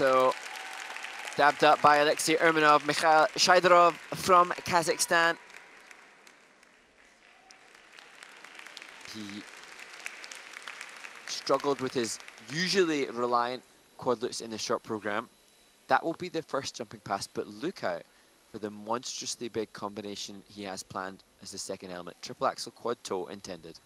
So dabbed up by Alexei Ermanov, Mikhail Shaidorov from Kazakhstan. He struggled with his usually reliant quad loops in the short program. That will be the first jumping pass, but look out for the monstrously big combination he has planned as the second element. Triple axel quad toe intended.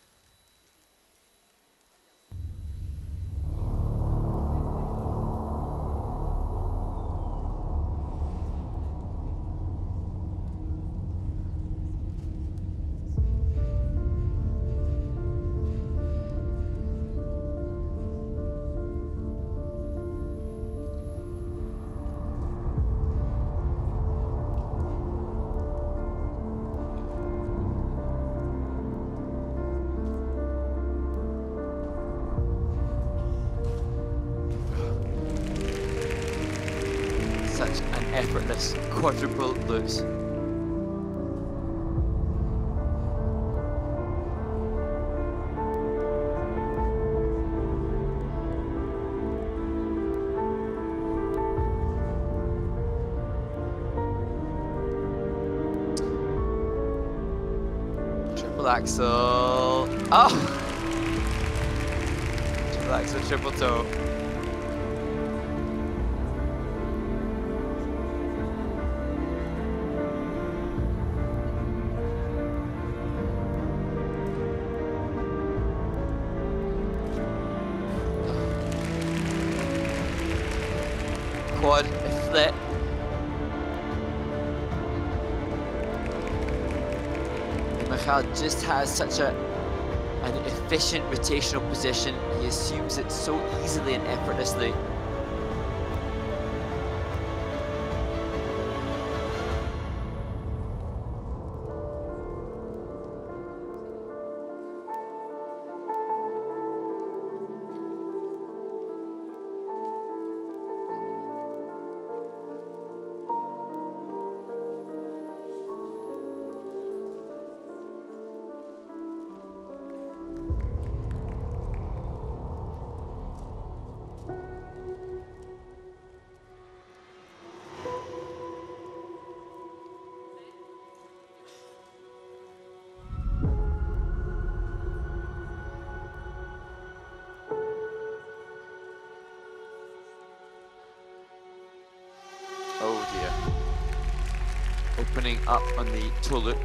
Such an effortless quadruple loops. Triple axel. Oh! Triple axel, triple toe. Quad flip. Mikhail just has such an efficient rotational position. He assumes it so easily and effortlessly. Oh dear. Opening up on the toe loop.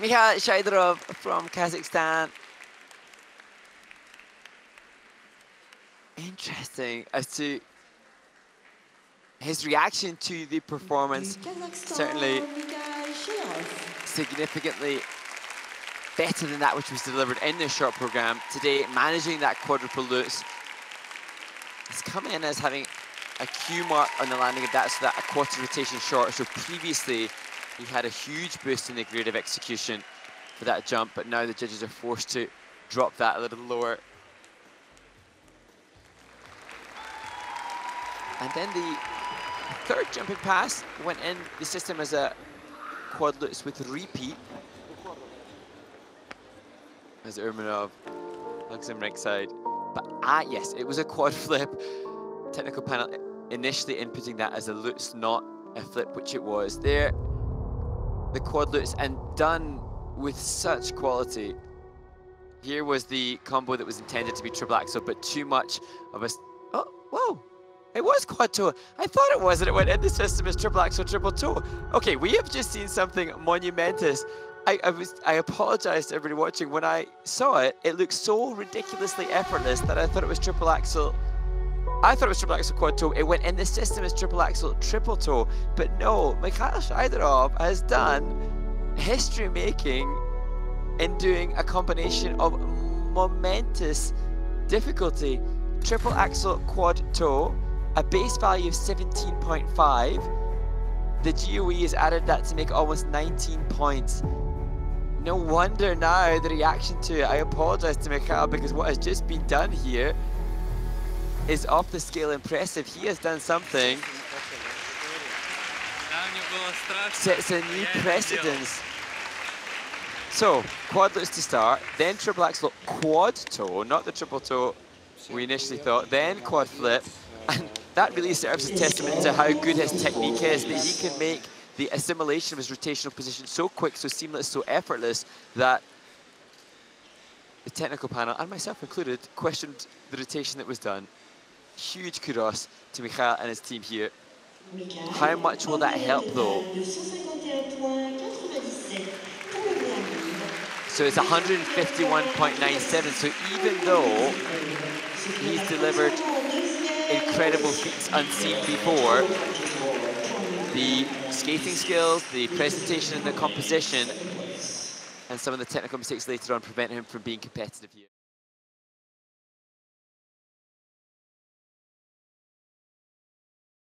Mikhail Shaidorov from Kazakhstan. Interesting as to his reaction to the performance. Certainly significantly better than that which was delivered in the short program today, managing that quadruple Lutz. It's coming in as having a Q mark on the landing of that, so that a quarter rotation short. So previously, he had a huge boost in the grade of execution for that jump, but now the judges are forced to drop that a little lower. And then the third jumping pass went in the system as a quad lutz with repeat, as Ermanov hugs him right side. But yes, it was a quad flip. Technical panel initially inputting that as a lutz, not a flip, which it was. There, the quad lutz, and done with such quality. Here was the combo that was intended to be triple axel, but too much of a... Oh, whoa! It was quad toe. I thought it was, and it went in the system as triple axel, triple toe. Okay, we have just seen something monumentous. I apologize to everybody watching. When I saw it, it looked so ridiculously effortless that I thought it was triple axel. I thought it was triple axel quad toe. It went in the system as triple axel, triple toe. But no, Mikhail Shaidorov has done history making in doing a combination of momentous difficulty. Triple axel quad toe, a base value of 17.5. The GOE has added that to make almost 19 points. No wonder now the reaction to it. I apologize to Mikhail, because what has just been done here is off the scale impressive. He has done something, sets a new precedence. So, quad lutz to start, then triple axel quad toe, not the triple toe we initially thought, then quad flip, and that really serves as testament to how good his technique is, that he can make the assimilation of his rotational position so quick, so seamless, so effortless, that the technical panel, and myself included, questioned the rotation that was done. Huge kudos to Mikhail and his team here. How much will that help, though? So it's 151.97, so even though he's delivered incredible feats unseen before, the skating skills, the presentation and the composition, and some of the technical mistakes later on prevent him from being competitive here.